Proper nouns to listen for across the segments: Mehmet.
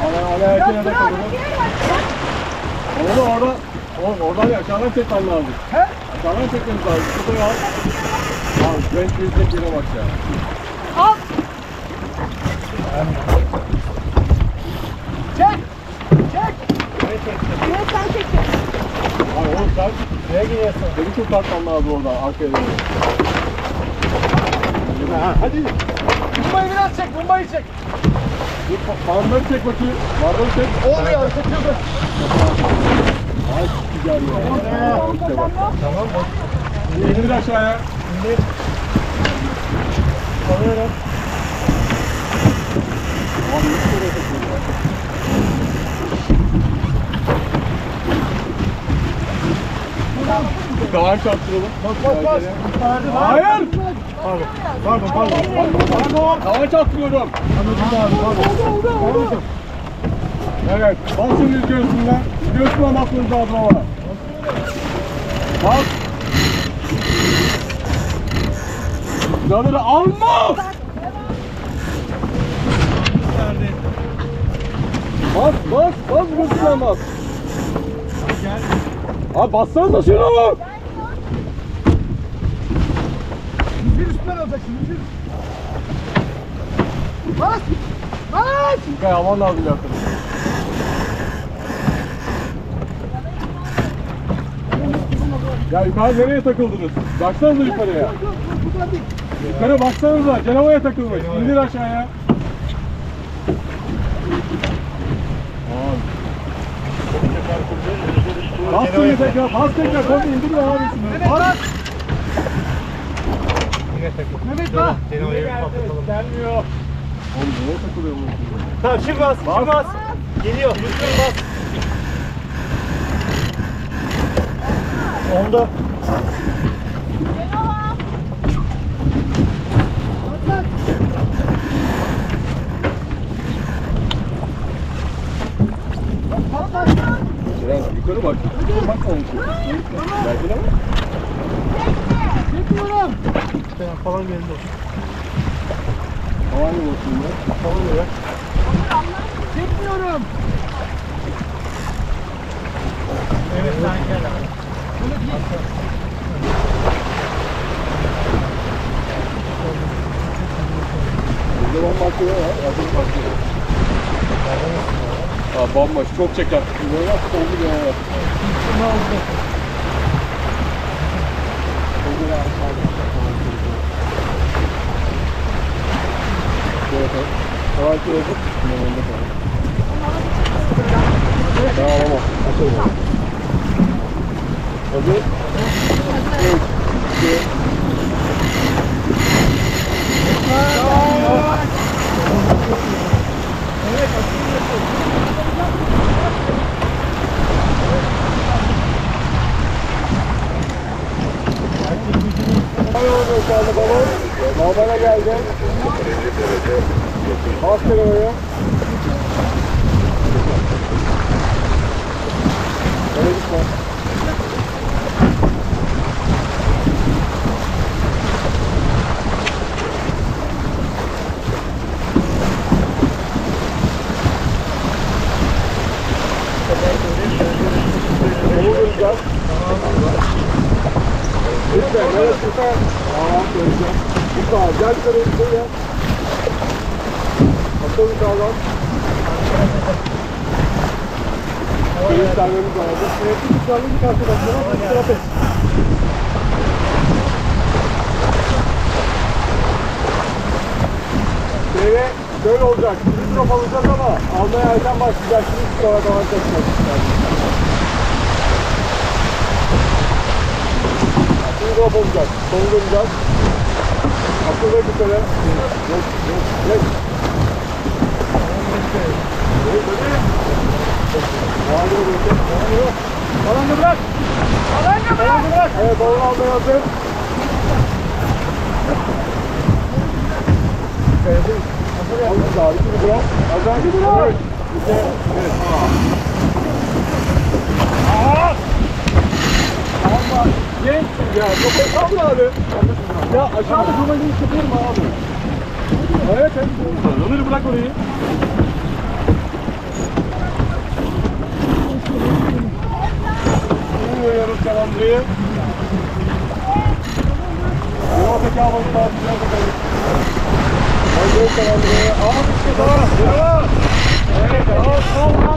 Onu orada, oradan aşağıdan çekmem lazım. He? Aşağıdan çekmemiz lazım. Şurada al. Al, ben yüzde birine bak ya. Al. Çek. Çek. Ne çekeceksin? Ne sen çekeceksin? Abi oğlum sen neye gidiyorsun? Beni kurtartman lazım oradan, arkaya doğru. Hadi. Bombayı biraz çek, bombayı çek. Parmağı çek bakayım. Parmağı çek. Olmuyor, kaçırdı. Ay güzel ya. İşte bak. Tamam bak. İndir bir aşağıya. İndir. Alıyorum. Abi nasıl oraya kaçırdı ya? Daha çarptıralım. Bak bak. Hayır. Pardon. Pardon. Daha çarptırıyorum. Anladım. Evet. Basın rüzgarısından. Rüzgarısından basınız lazım ama. Bas. Rüzgarları alma. Bas bas. Bas rüzgarısından bas. Abi bassanıza şunu mu? Bir üstünden alacaksın, bir üstünden. Bas! Bas! Kaya aman lazım yakın. Ya yukarı nereye takıldınız? Baksanıza yukarıya. Yok yok, buradan değil. Yukarı baksanıza, Cenova'ya takılmış. İndir aşağıya. Bas suyu tekrar, bas tekrar, konu indir ya abi şimdi. Bas! Mehmet bak! Gelmiyor. Oğlum nereye takılıyor bu? Tamam şimdi bas, şimdi bas. Geliyor, lütfen bas. Onda. Yukarı bak. Yukarı bak onun için. Belki de mi? Çekmiyorum. Falan geldi. Falan yok olsun ya. Falan yok ya. Çekmiyorum. Evet sen gel abi. Bunu git. Burada bambaşka ya. Yazılı başlıyor. Ha bomba çok çeker. Böyle oldu ya. Ne oldu? Babana geldi. Bas oraya. Öyle gitme. Onu bulacağız. Lütfen, neresinden? Tamam, göreceğim. Tamam, gel yukarı yukarı ya. Atalım yukarıdan. Benim termemiz vardı. Mevcut yukarıdan bir arkadaşlarına bir taraf et. Böyle, böyle olacak. Biz top alacağız ama almaya erken başlayacak. Şimdi şu kadar daha çalışmak istedim. Şimdi top olacak. Sonu döneceğiz. Akıl ver bir kere. Geç, geç, geç. Böyle, böyle. Bağırıyor, böyle. Bağırıyor. Balonu bırak. Balonu bırak. Balonu bırak. Evet, balonu almaya hazır. Kayadayız. Alın daha, ikini bırak. Azan gibi bırak. İşte, evet. Aaa! Allah! Genç ya, topayı kalma abi. Ya aşağıda kumayını çıkıyorum abi. Evet, evet. Onları bırak orayı. Dayı. Muhabbeti havası var. Ağır işte daha. Evet. Ağır.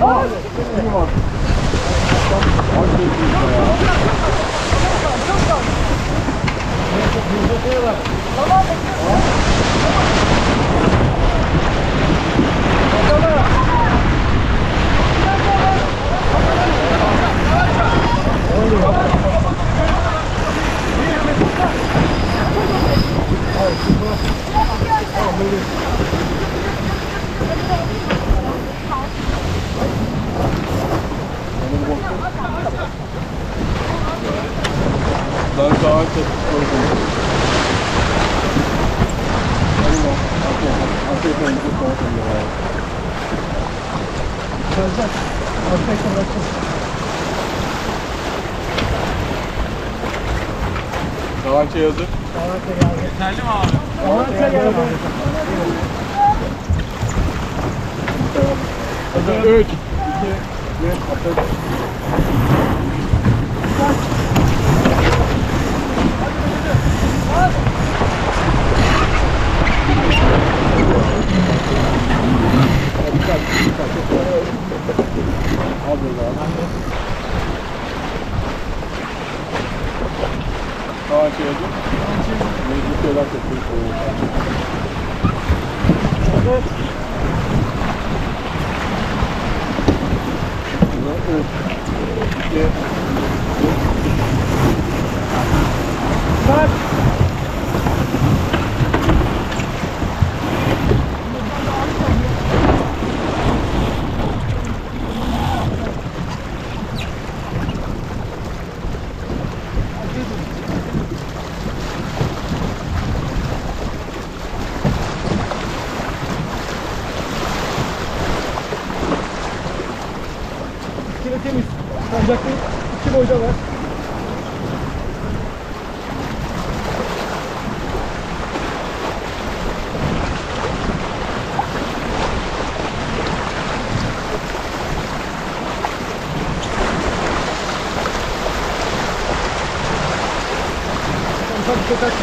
Tamam, bekliyorum. Ben daha çok koydum. Davança yazık. Yeterli mi abi? Davança yazık. 3, 2, 1, atladım.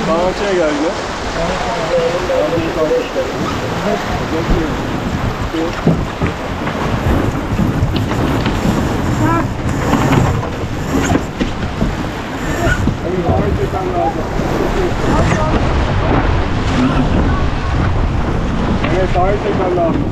Davançaya geldi. Evet, ağır tekrar lazım. Böyle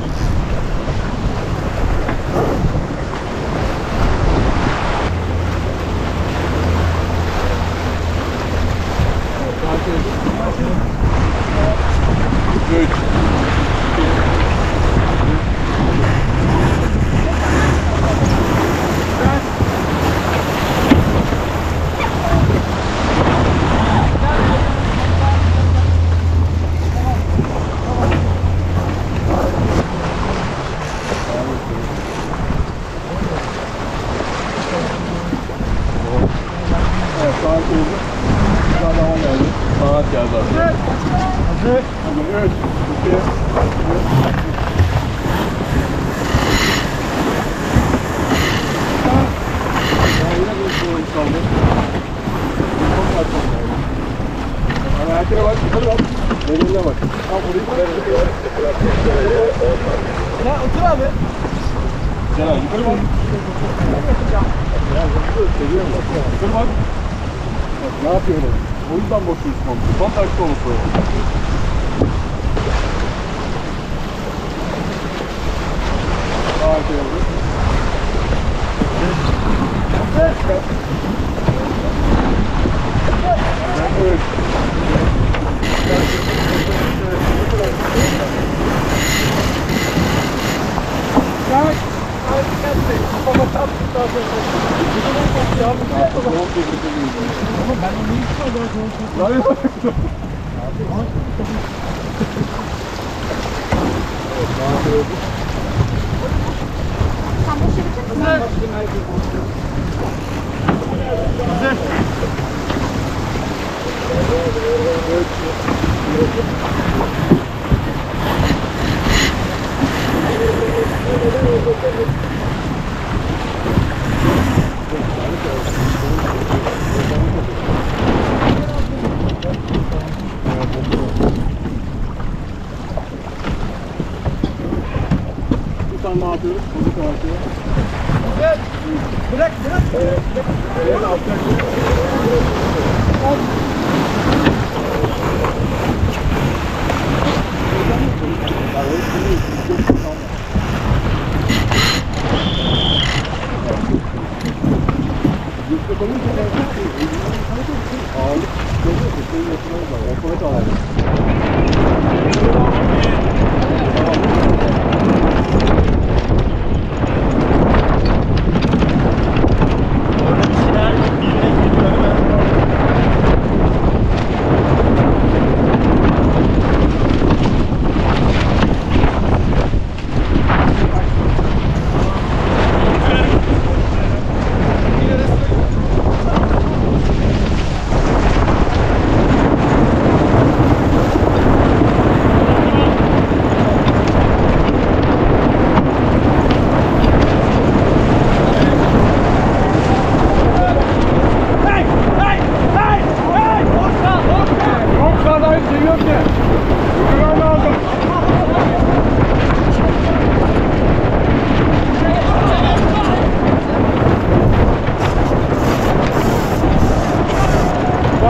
bir şeyler bilmek istiyorum.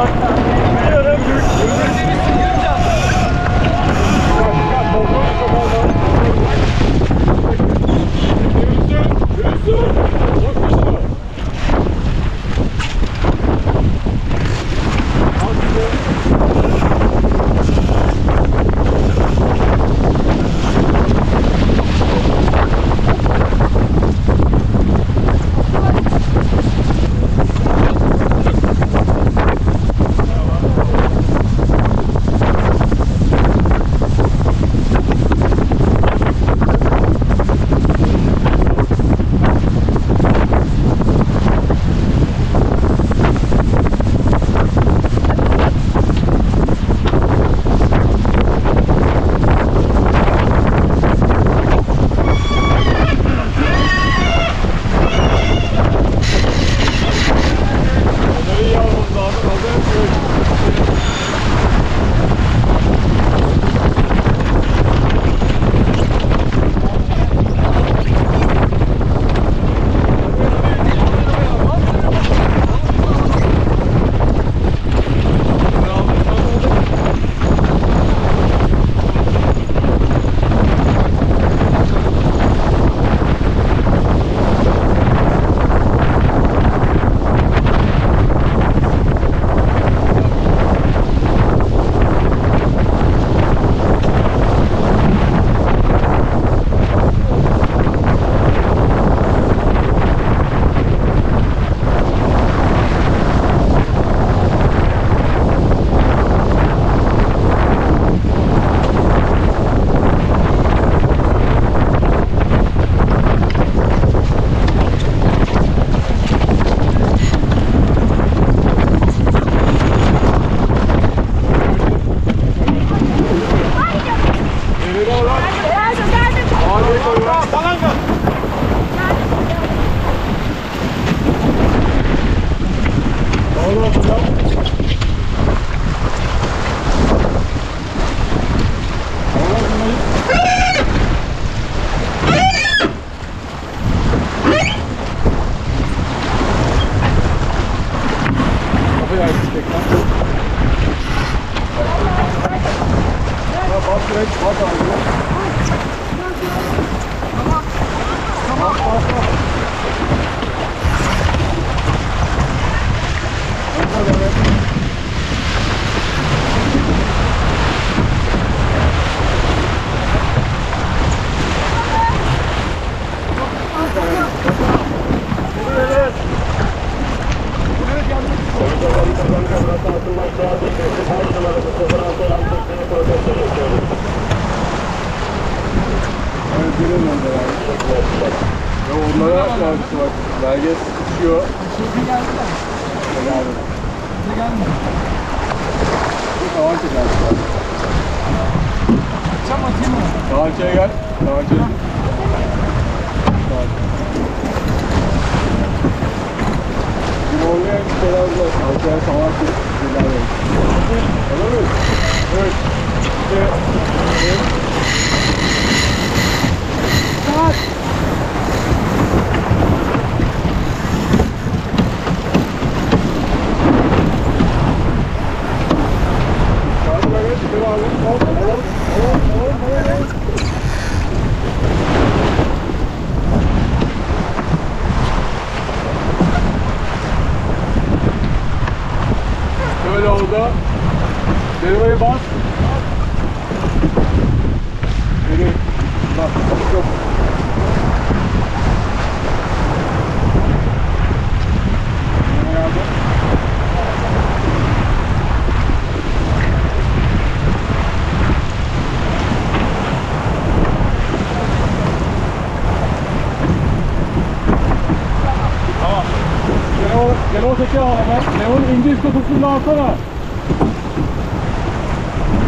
Alsana.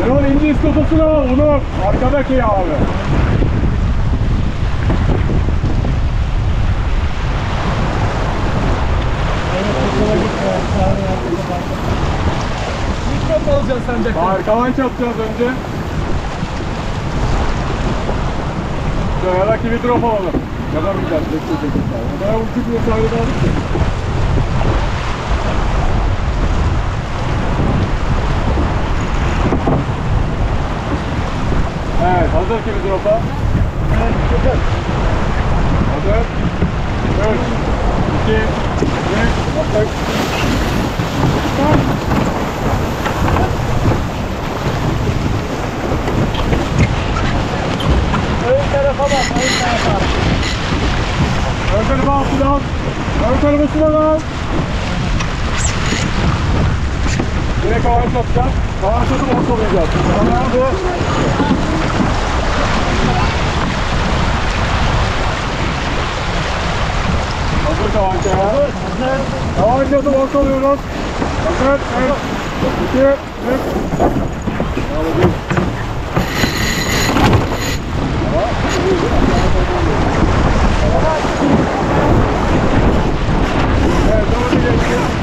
Erol İngiliz kafasını al, onu arkadaki abi. Mikrop alacaksın sence. Arkadan çarpacağız önce. Dönerek bir drop alalım. Yazamayacağız, bekleyeceğiz. Daha uçuk mesafede aldık ki. hazır ki bir dropa. Hazır. 3, 2, 1, attık. Ön tarafa bak, ön tarafa. Ön tarafa attıdan. Ön tarafasına bak. Direkt ağaç atacağız. Ağaç atıp ortalayacağız. Tamam bu. Hazır ağaç ya. Ağaç atıp ortalıyoruz. Hazır. 1, 2, 3. Ağabeyim. Evet, doğru geçti. Tamam.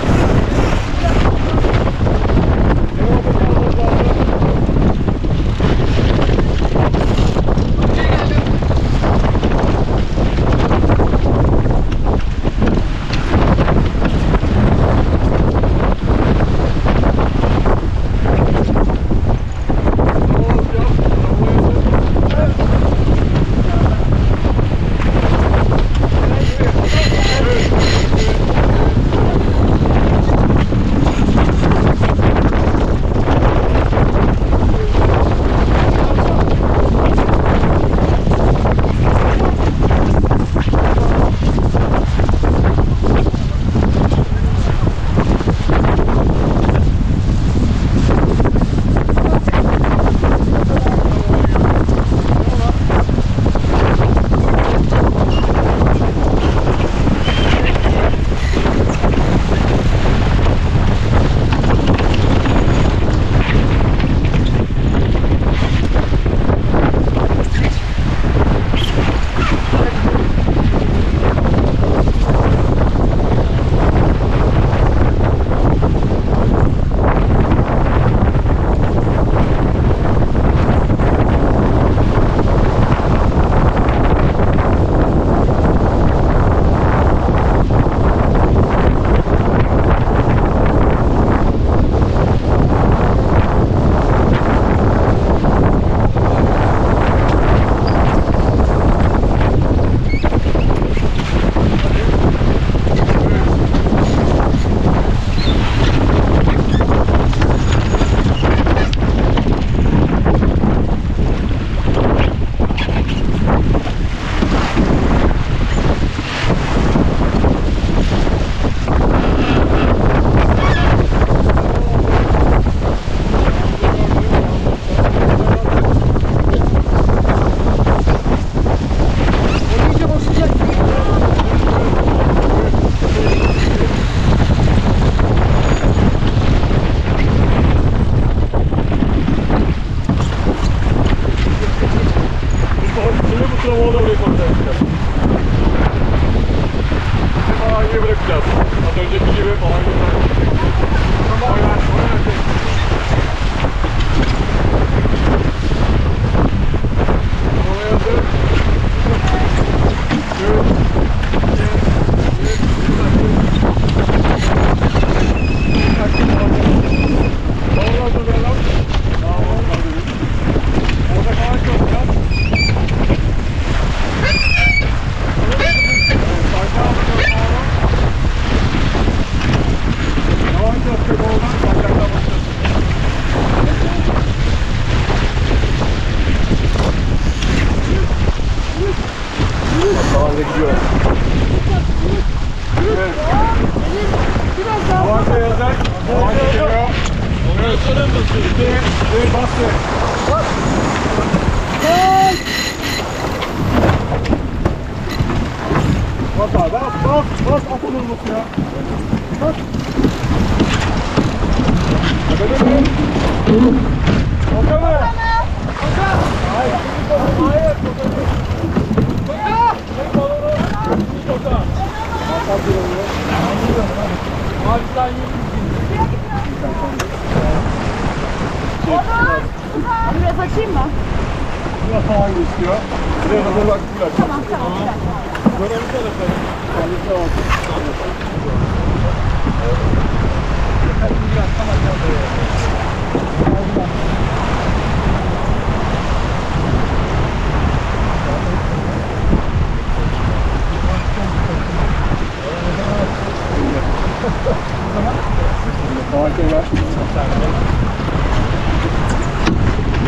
tane.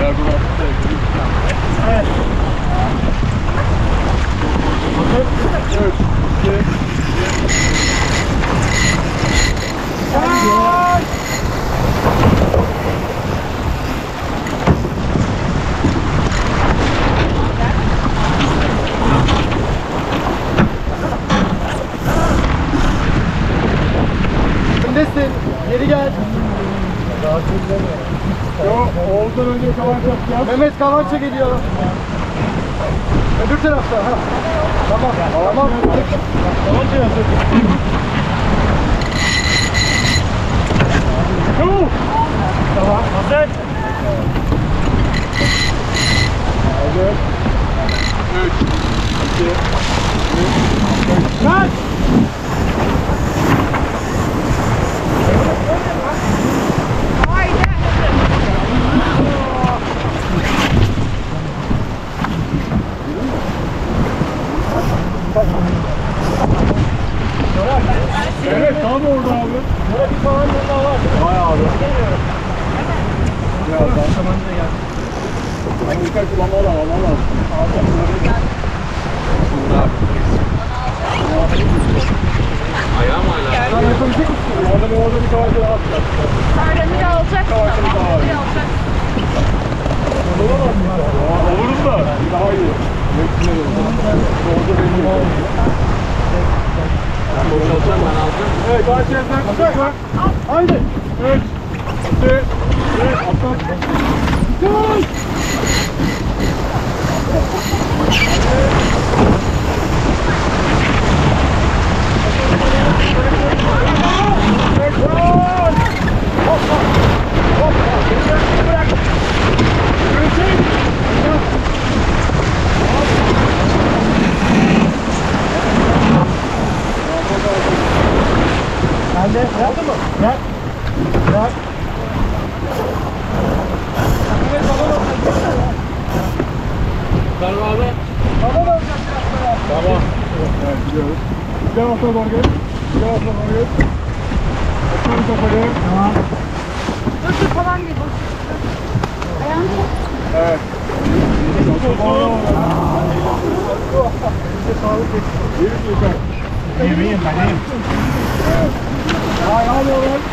Yargılar evet. Evet. Evet. Öndesin, geri gel. Yo, Oğuz'dan önce Kavarçak yap. Mehmet Kavarçak geliyor. Öbür tarafta. Ha. Tamam, tamam. Kavarçak hazır. Tamam, hazır. Hazır. 3, 2, 1. Kaç! Evet, tam orada abi. Burada bir falan burada var. Hay abi. Ya ben tamam da gel. Hangi yukarı kullanmalı alalım alalım. Abi burada. Burada. Ayağım hala. Sen yapabilecek misin? Orada bir kavakları atacak. Sardanı da alacak. Kavakları da alacak. Olamaz mı? Olurum da. Daha iyi. Meksimler olur. Orada benim olmuyor. Ben boşalacağım, ben alacağım. Evet, daha şeyden tutsak mı? Haydi! 3, 2, 1, atlan! Gol! Gol! Hoppa! Hoppa! Gülüyorsun, bırak! Gülüyorsun! Sen de yaptın mı? Gel. Gel. Merhaba abi. Tamam abi. Tamam. Evet, gidiyoruz. Gel ortaya doğru gel. Gel ortaya doğru gel. Açalım kapalı. Tamam. Dur dur falan değil. Ayağını tut. Evet. Sağlık etsin. Yürü yukarı. Yürüyeyim ben iyiyim. Evet. Hay hadi oğlum.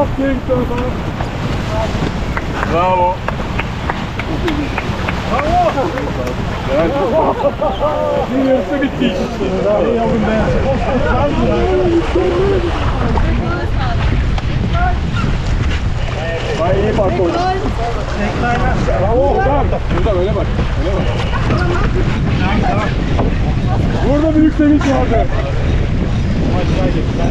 Aferin sana. Bravo. Bravo. Evet. Bir yarısı bitti işte. Hadi yavrum be. Vay iyi park oldu. Bravo. Tamam. Burada öyle bak. Öyle bak. Burada büyük sevinç vardı. Maç kaybettiler.